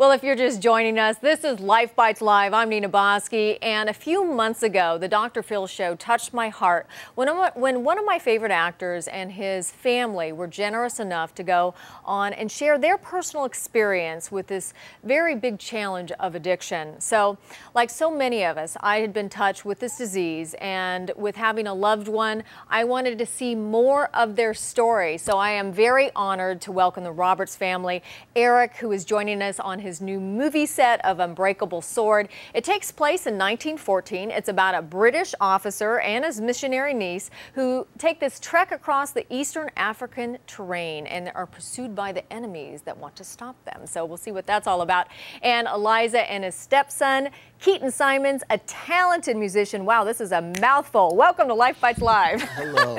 Well, if you're just joining us, this is LifeBites Live. I'm Nina Bosky, and a few months ago, the Dr. Phil Show touched my heart when one of my favorite actors and his family were generous enough to go on and share their personal experience with this very big challenge of addiction. So, like so many of us, I had been touched with this disease, and with having a loved one, I wanted to see more of their story. So I am very honored to welcome the Roberts family. Eric, who is joining us on his new movie set of Unbreakable Sword. It takes place in 1914. It's about a British officer and his missionary niece who take this trek across the eastern African terrain and are pursued by the enemies that want to stop them. So we'll see what that's all about. And Eliza and his stepson, Keaton Simons, a talented musician. Wow, this is a mouthful. Welcome to LifeBites Live. Hello.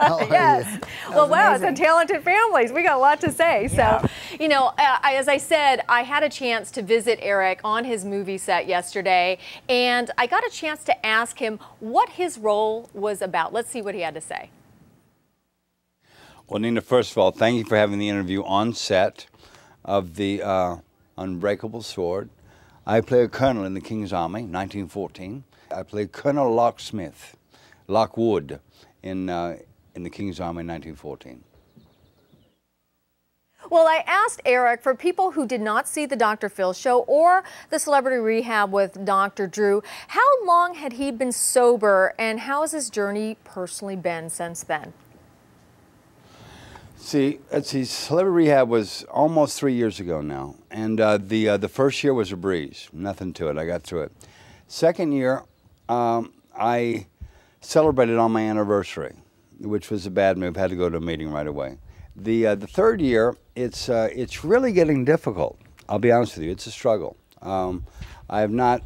How are yes. you? Well, wow, amazing. It's a talented family. We got a lot to say. Yeah. So, you know, as I said, I had a chance to visit Eric on his movie set yesterday, and I got a chance to ask him what his role was about. Let's see what he had to say. Well, Nina, first of all, thank you for having the interview on set of the Unbreakable Sword. I play a colonel in the King's Army, 1914. I play Colonel Lockwood in the King's Army, 1914. Well, I asked Eric, for people who did not see the Dr. Phil Show or the Celebrity Rehab with Dr. Drew, how long had he been sober, and how has his journey personally been since then? Let's see, Celebrity Rehab was almost 3 years ago now, and the first year was a breeze, nothing to it. I got through it. Second year, I celebrated on my anniversary, which was a bad move. I had to go to a meeting right away. The third year, it's really getting difficult. I'll be honest with you, it's a struggle. I've not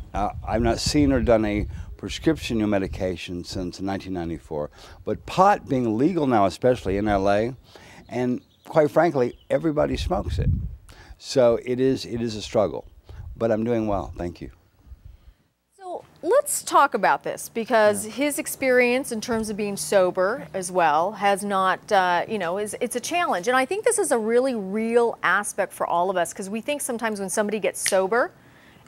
seen or done a prescription new medication since 1994, but pot being legal now, especially in L.A. And quite frankly, everybody smokes it. So it is a struggle, but I'm doing well, thank you. So let's talk about this, because his experience in terms of being sober as well has not, you know, it's a challenge. And I think this is a really real aspect for all of us, because we think sometimes when somebody gets sober,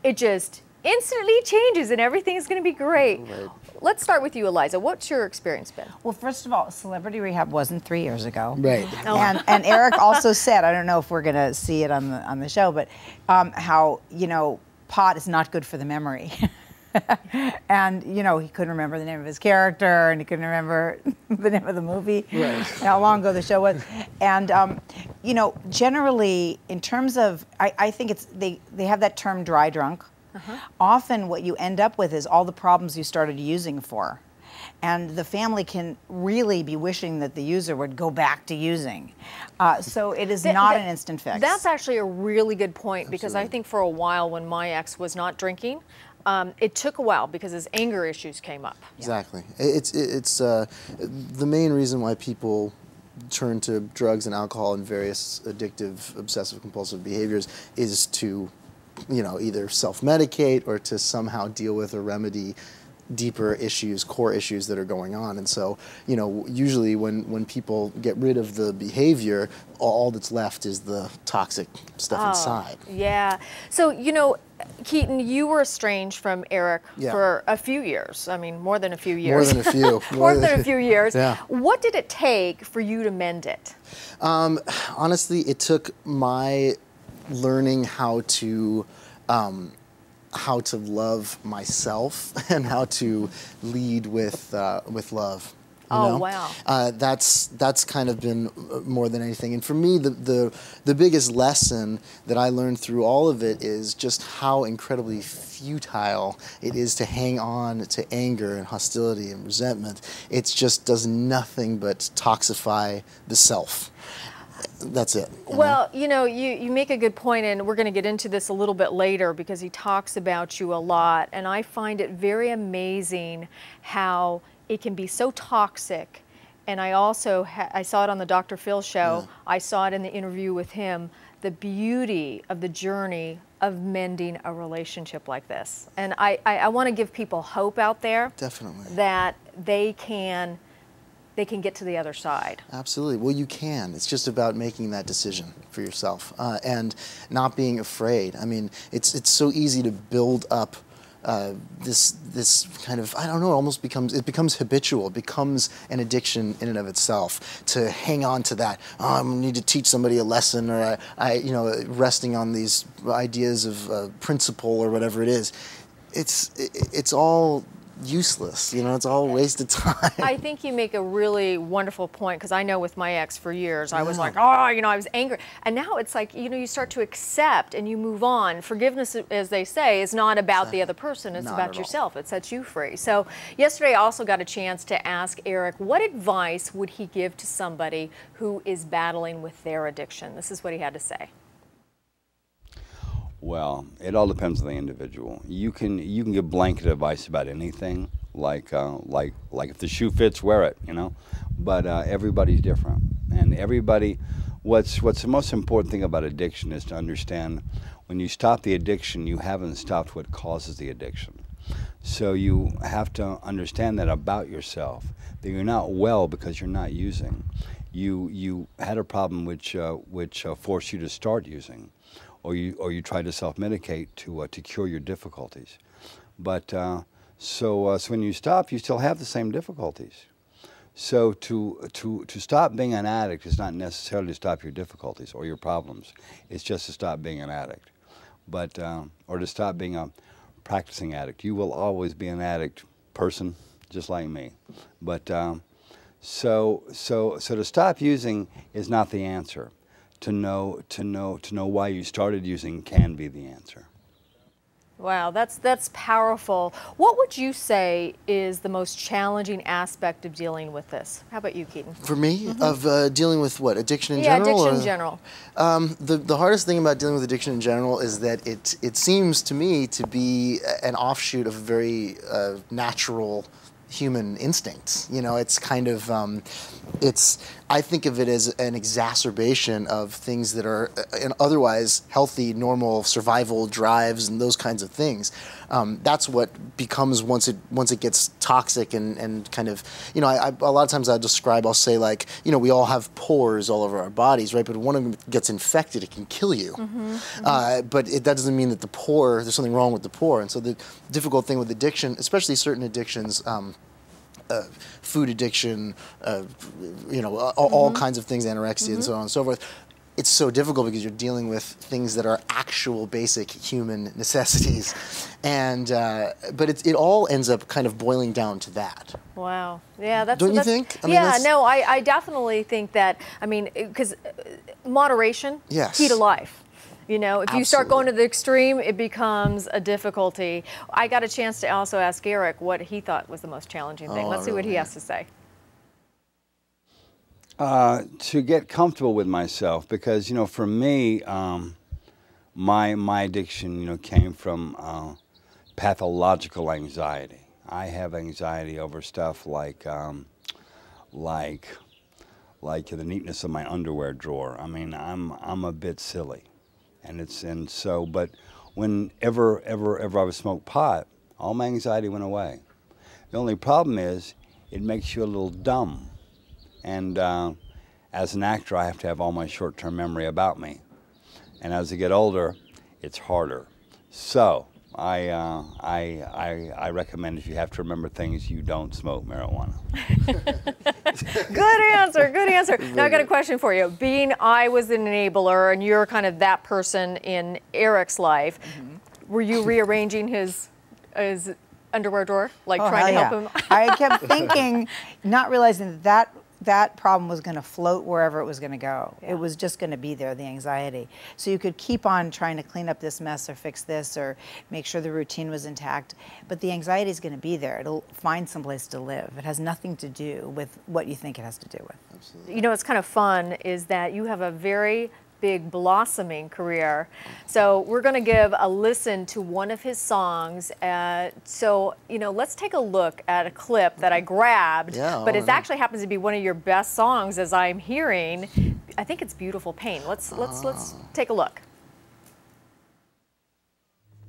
it just instantly changes and everything is going to be great. Right. Let's start with you, Eliza. What's your experience been? Well, first of all, Celebrity Rehab wasn't 3 years ago. Right. Oh. And Eric also said, I don't know if we're going to see it on the show, but how, you know, pot is not good for the memory. And, you know, he couldn't remember the name of his character, and he couldn't remember the name of the movie, right. How long ago the show was. And, you know, generally, in terms of, I think it's, they have that term dry drunk. Uh-huh. Often what you end up with is all the problems you started using for. And the family can really be wishing that the user would go back to using. So it is not an instant fix. That's actually a really good point. Absolutely. Because I think for a while when my ex was not drinking, it took a while because his anger issues came up. Exactly. It's the main reason why people turn to drugs and alcohol and various addictive, obsessive compulsive behaviors is to, you know, either self-medicate or to somehow deal with or remedy deeper issues, core issues that are going on. And so, you know, usually when people get rid of the behavior, all that's left is the toxic stuff inside. Yeah. So, you know, Keaton, you were estranged from Eric for a few years. I mean, more than a few years. More than a few. More than a few years. Yeah. What did it take for you to mend it? Honestly, it took my learning how to love myself and how to lead with love. You know? Oh wow! That's kind of been more than anything, and for me, the biggest lesson that I learned through all of it is just how incredibly futile it is to hang on to anger and hostility and resentment. It just does nothing but toxify the self. That's it. Well, you know, you make a good point, and we're going to get into this a little bit later because he talks about you a lot, and I find it very amazing how it can be so toxic. And I also I saw it on the Dr. Phil Show. Yeah. I saw it in the interview with him, the beauty of the journey of mending a relationship like this. And I want to give people hope out there. Definitely. That they can they can get to the other side. Absolutely. Well, you can. It's just about making that decision for yourself and not being afraid. I mean, it's so easy to build up this kind of, I don't know, almost becomes, it becomes habitual, it becomes an addiction in and of itself to hang on to that. Oh, I need to teach somebody a lesson, or I you know, resting on these ideas of principle or whatever it is. It's all useless, you know, it's all a waste of time. I think you make a really wonderful point, because I know with my ex for years, I was like, oh, you know, I was angry. And now it's like, you know, you start to accept and you move on. Forgiveness, as they say, is not about the other person, it's about yourself. It sets you free. So yesterday I also got a chance to ask Eric, what advice would he give to somebody who is battling with their addiction? This is what he had to say. Well, it all depends on the individual. You can give blanket advice about anything, like if the shoe fits, wear it, you know. But everybody's different, and everybody. What's the most important thing about addiction is to understand when you stop the addiction, you haven't stopped what causes the addiction. So you have to understand that about yourself, that you're not well because you're not using. You had a problem which forced you to start using. Or you try to self-medicate to cure your difficulties, but so when you stop, you still have the same difficulties. So to stop being an addict is not necessarily to stop your difficulties or your problems. It's just to stop being an addict, but or to stop being a practicing addict. You will always be an addict person, just like me. But so to stop using is not the answer. To know why you started using can be the answer. Wow, that's powerful. What would you say is the most challenging aspect of dealing with this? How about you, Keaton? For me, of dealing with what, addiction in general? Yeah, addiction in general. The hardest thing about dealing with addiction in general is that it seems to me to be an offshoot of very natural human instincts. You know, it's kind of, I think of it as an exacerbation of things that are otherwise healthy, normal survival drives and those kinds of things. That's what becomes once it gets toxic and kind of, you know, a lot of times I'll say, like, you know, we all have pores all over our bodies, right? But one of them gets infected, it can kill you. But that doesn't mean that the pore, there's something wrong with the pore. And so the difficult thing with addiction, especially certain addictions, food addiction, you know, all kinds of things, anorexia and so on and so forth. It's so difficult because you're dealing with things that are actual basic human necessities. And, but it all ends up kind of boiling down to that. Wow. Yeah, that's... Don't you think? I mean, yeah, no, I definitely think that, I mean, because moderation, key to life. You know, if you start going to the extreme, it becomes a difficulty. I got a chance to also ask Eric what he thought was the most challenging thing. Let's see what he has to say. To get comfortable with myself, because, you know, for me, my addiction, you know, came from pathological anxiety. I have anxiety over stuff like the neatness of my underwear drawer. I mean, I'm a bit silly. And so, but whenever I would smoke pot, all my anxiety went away. The only problem is it makes you a little dumb. And as an actor, I have to have all my short-term memory about me. And as I get older, it's harder. So I recommend, if you have to remember things, you don't smoke marijuana. Good answer, good answer. Now I got a question for you. Being I was an enabler and you're kind of that person in Eric's life, were you rearranging his underwear drawer? Like trying to help him? I kept thinking, not realizing that problem was going to float wherever it was going to go. It was just going to be there, the anxiety. So you could keep on trying to clean up this mess or fix this or make sure the routine was intact, but the anxiety is going to be there. It'll find some place to live. It has nothing to do with what you think it has to do with. Absolutely. You know, what's kind of fun is that you have a very big blossoming career. So we're going to give a listen to one of his songs. So, you know, let's take a look at a clip that I grabbed, but it actually happens to be one of your best songs as I'm hearing. I think it's Beautiful Pain. Let's take a look.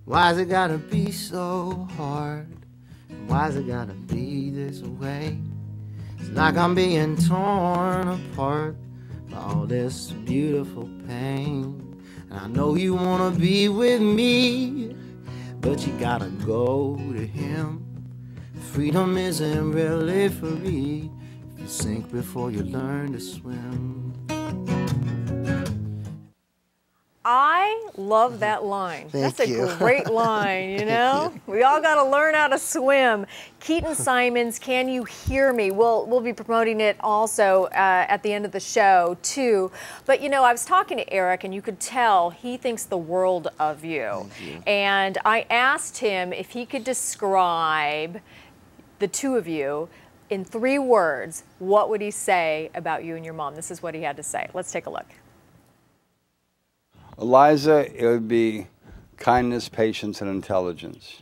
Why's it gotta be so hard? Why's it gotta be this way? It's like I'm being torn apart by all this beautiful pain. And I know you wanna be with me, but you gotta go to him. Freedom isn't really free if you sink before you learn to swim. I love that line. That's a great line, you know? We all got to learn how to swim. Keaton Simons, Can You Hear Me? We'll be promoting it also at the end of the show, too. But, you know, I was talking to Eric, and you could tell he thinks the world of you. And I asked him if he could describe the two of you in 3 words. What would he say about you and your mom? This is what he had to say. Let's take a look. Eliza, it would be kindness, patience, and intelligence.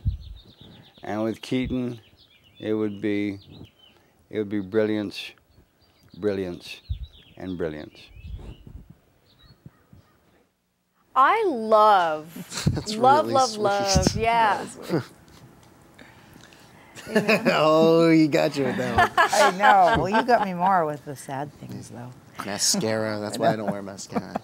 And with Keaton, it would be brilliance, brilliance, and brilliance. I love, love, love, love. Yeah. You know? Oh, you got you with that one. I know. Well, you got me more with the sad things, though. Mascara. That's why I don't wear mascara.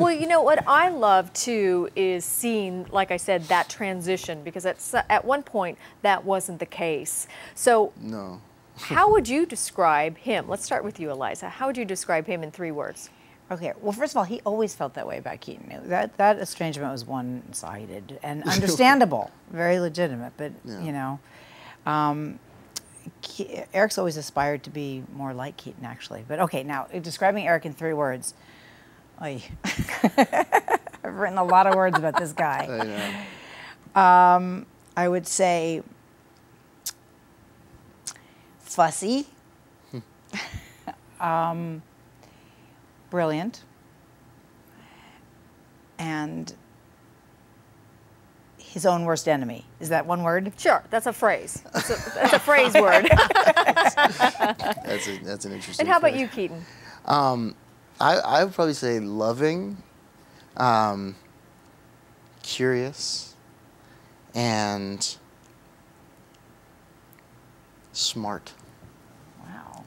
Well, you know, what I love, too, is seeing, like I said, that transition, because at one point, that wasn't the case. So, no. How would you describe him? Let's start with you, Eliza. How would you describe him in 3 words? Okay, well, first of all, he always felt that way about Keaton. That estrangement was one-sided and understandable, very legitimate, but, you know. Eric's always aspired to be more like Keaton, actually. But, okay, now, describing Eric in 3 words... I've written a lot of words about this guy. I would say fussy, brilliant, and his own worst enemy. Is that one word? Sure, that's a phrase. That's a phrase word. That's an interesting. And how about you, Keaton? I would probably say loving, curious, and smart. Wow.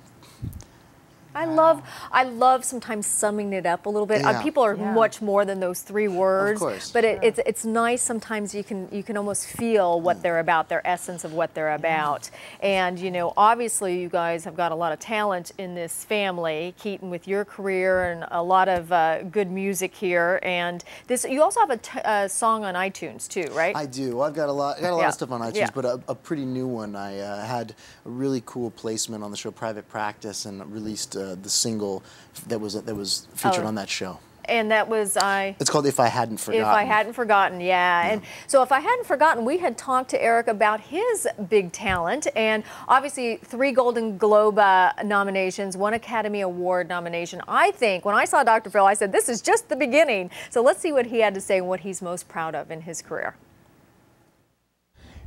I love sometimes summing it up a little bit. People are much more than those 3 words. Of course. But it's nice sometimes you can almost feel what they're about, their essence of what they're about. And you know, obviously you guys have got a lot of talent in this family, Keaton with your career and a lot of good music here. And this, you also have a song on iTunes too, right? I do. Well, I've got a lot of stuff on iTunes, but a pretty new one. I had a really cool placement on the show Private Practice and released the single that was featured on that show. And that was It's called If I Hadn't Forgotten. If I Hadn't Forgotten, yeah. And so If I Hadn't Forgotten, we had talked to Eric about his big talent, and obviously 3 Golden Globe nominations, 1 Academy Award nomination. I think when I saw Dr. Phil, I said, this is just the beginning. So let's see what he had to say and what he's most proud of in his career.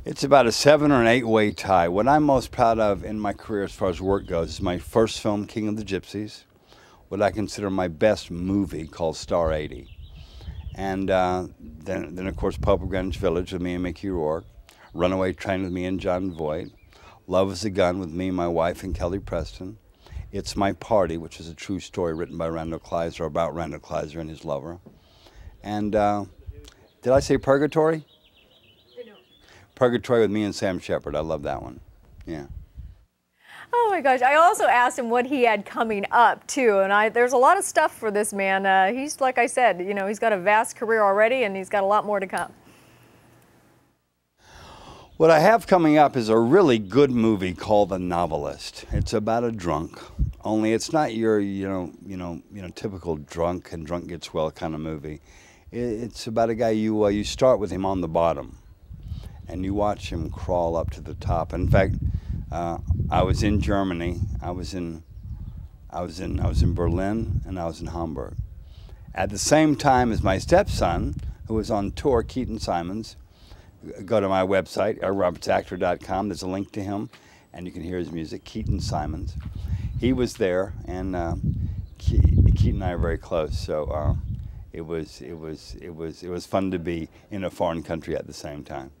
It's about a 7- or 8-way tie. What I'm most proud of in my career as far as work goes is my first film, King of the Gypsies, what I consider my best movie, called Star 80. And then of course, Pope of Greenwich Village with me and Mickey Rourke, Runaway Train with me and John Voight, Love is a Gun with me, my wife, and Kelly Preston, It's My Party, which is a true story written by Randall Kleiser about Randall Kleiser and his lover. And did I say Purgatory? Purgatory with me and Sam Shepard. I love that one. Yeah. Oh my gosh. I also asked him what he had coming up too, and there's a lot of stuff for this man. He's, like I said, you know, he's got a vast career already, and he's got a lot more to come. What I have coming up is a really good movie called The Novelist. It's about a drunk, only it's not your typical drunk gets well kind of movie. It's about a guy you start with him on the bottom, and you watch him crawl up to the top. In fact, I was in Germany. I was in Berlin, and I was in Hamburg. At the same time as my stepson, who was on tour, Keaton Simons. Go to my website, ericrobertsactor.com. There's a link to him, and you can hear his music. Keaton Simons. He was there, and Keaton and I are very close. So it was fun to be in a foreign country at the same time.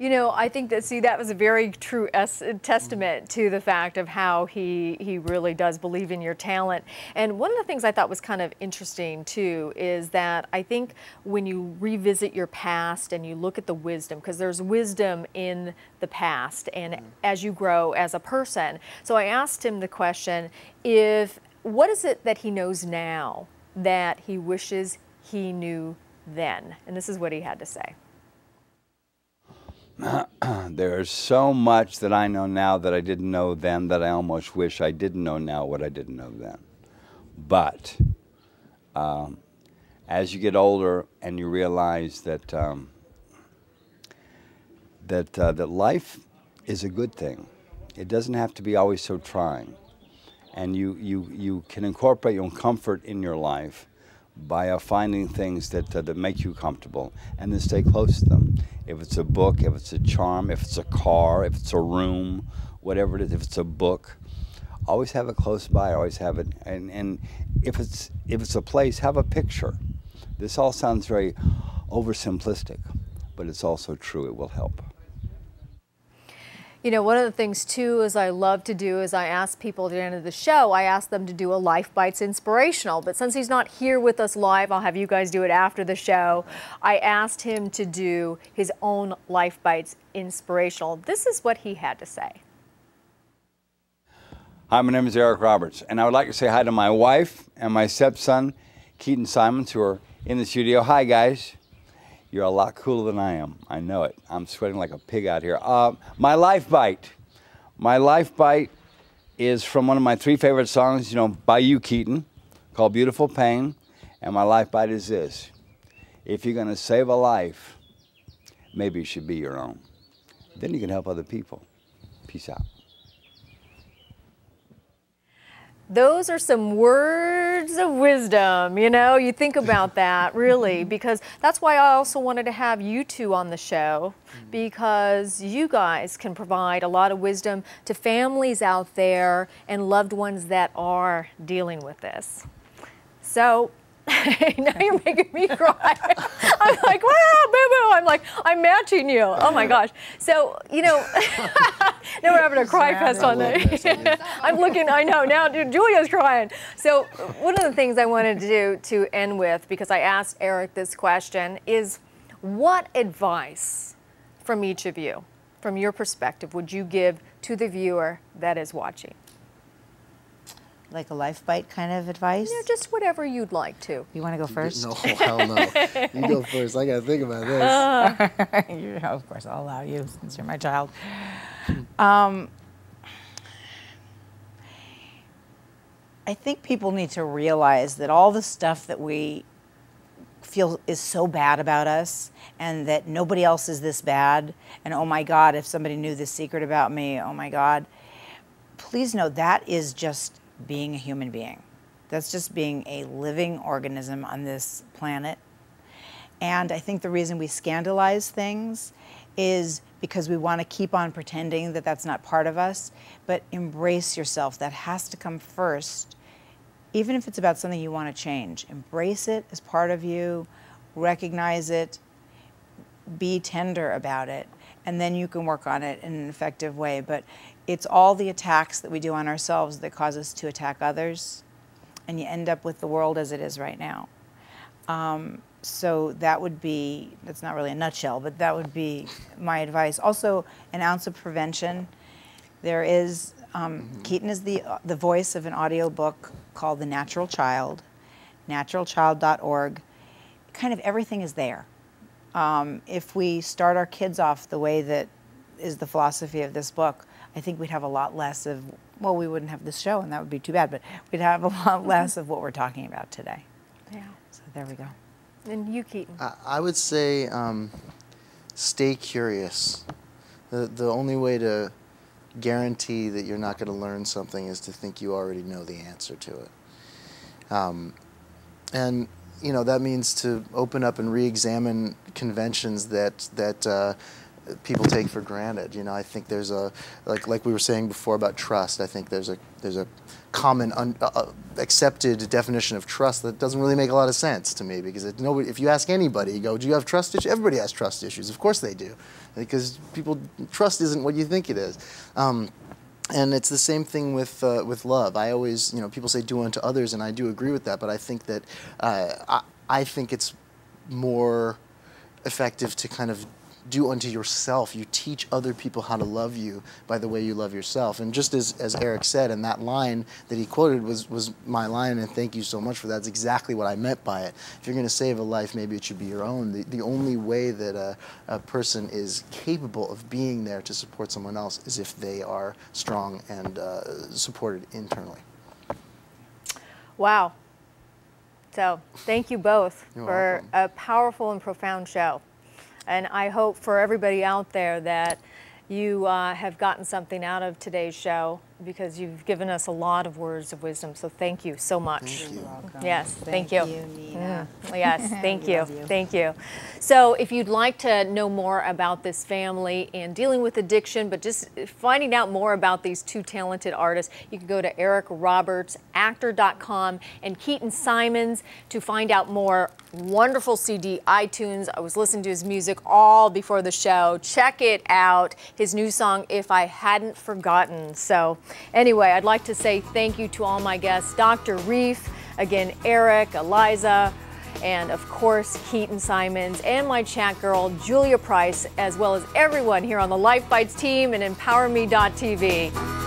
You know, I think that, see, that was a very true testament to the fact of how he really does believe in your talent. And one of the things I thought was kind of interesting, too, is that I think when you revisit your past and you look at the wisdom, because there's wisdom in the past and as you grow as a person. So I asked him the question, what is it that he knows now that he wishes he knew then? And this is what he had to say. There is so much that I know now that I didn't know then that I almost wish I didn't know now what I didn't know then. But as you get older and you realize that that life is a good thing, it doesn't have to be always so trying, and you can incorporate your own comfort in your life by finding things that make you comfortable and then stay close to them. If it's a book, if it's a charm, if it's a car, if it's a room, whatever it is, if it's a book, always have it close by, always have it. And if it's a place, have a picture. This all sounds very oversimplistic, but it's also true. It will help. You know, one of the things, too, is I love to do is I ask people at the end of the show, I ask them to do a Life Bites inspirational. But since he's not here with us live, I'll have you guys do it after the show. I asked him to do his own Life Bites inspirational. This is what he had to say. Hi, my name is Eric Roberts, and I would like to say hi to my wife and my stepson, Keaton Simons, who are in the studio. Hi, guys. You're a lot cooler than I am. I know it. I'm sweating like a pig out here. My Life Bite. My Life Bite is from one of my three favorite songs, you know, by you, Keaton, called Beautiful Pain. And my Life Bite is this. If you're going to save a life, maybe it should be your own. Then you can help other people. Peace out. Those are some words of wisdom, you know, you think about that really, because that's why I also wanted to have you two on the show, because you guys can provide a lot of wisdom to families out there and loved ones that are dealing with this. So now you're making me cry. I'm like, wow, boo-boo. I'm like, I'm matching you. Oh, my gosh. So, you know, now we're having a cry fest on the... I'm looking, I know, now Julia's crying. So one of the things I wanted to do to end with, because I asked Eric this question, is what advice from each of you, from your perspective, would you give to the viewer that is watching? Like a Life Bite kind of advice? Yeah, just whatever you'd like to. You want to go first? No, hell no. You go first. I got to think about this. You know, of course, I'll allow you since you're my child. I think people need to realize that all the stuff that we feel is so bad about us and that nobody else is this bad and, oh, my God, if somebody knew this secret about me, oh, my God, please know that is just being a human being. That's just being a living organism on this planet. And I think the reason we scandalize things is because we want to keep on pretending that that's not part of us, but embrace yourself. That has to come first. Even if it's about something you want to change, embrace it as part of you, recognize it, be tender about it, and then you can work on it in an effective way. But it's all the attacks that we do on ourselves that cause us to attack others, and you end up with the world as it is right now. So that would be, that's not really a nutshell, but that would be my advice. Also, an ounce of prevention. There is, Keaton is the voice of an audiobook called The Natural Child, naturalchild.org. Kind of everything is there. If we start our kids off the way that is the philosophy of this book, I think we'd have a lot less of, well, we wouldn't have this show, and that would be too bad, but we'd have a lot less of what we're talking about today. Yeah. So there we go. And you, Keaton. I would say stay curious. The only way to guarantee that you're not going to learn something is to think you already know the answer to it. And, you know, that means to open up and re-examine conventions that people take for granted. You know, I think there's a, like we were saying before about trust, I think there's a common accepted definition of trust that doesn't really make a lot of sense to me, because nobody, if you ask anybody, you go, do you have trust issues? Everybody has trust issues. Of course they do, because people, trust isn't what you think it is. And it's the same thing with love. I always, you know, people say do unto others, and I do agree with that, but I think that I think it's more effective to kind of do unto yourself. You teach other people how to love you by the way you love yourself. And just as Eric said, and that line that he quoted was my line, and thank you so much for that. That's exactly what I meant by it. If you're going to save a life, maybe it should be your own. The only way that a person is capable of being there to support someone else is if they are strong and supported internally. Wow. So thank you both for a powerful and profound show. And I hope for everybody out there that you have gotten something out of today's show, because you've given us a lot of words of wisdom. So thank you so much. Thank you. Yes, thank you. Nina. Mm. Yes, thank you. Thank you. So if you'd like to know more about this family and dealing with addiction, but just finding out more about these two talented artists, you can go to ericrobertsactor.com and Keaton Simons to find out more. Wonderful CD, iTunes. I was listening to his music all before the show. Check it out. His new song, If I Hadn't Forgotten. So anyway, I'd like to say thank you to all my guests, Dr. Reif, again, Eric, Eliza, and of course, Keaton Simons, and my chat girl, Julia Price, as well as everyone here on the LifeBites team and EmpowerMe.TV.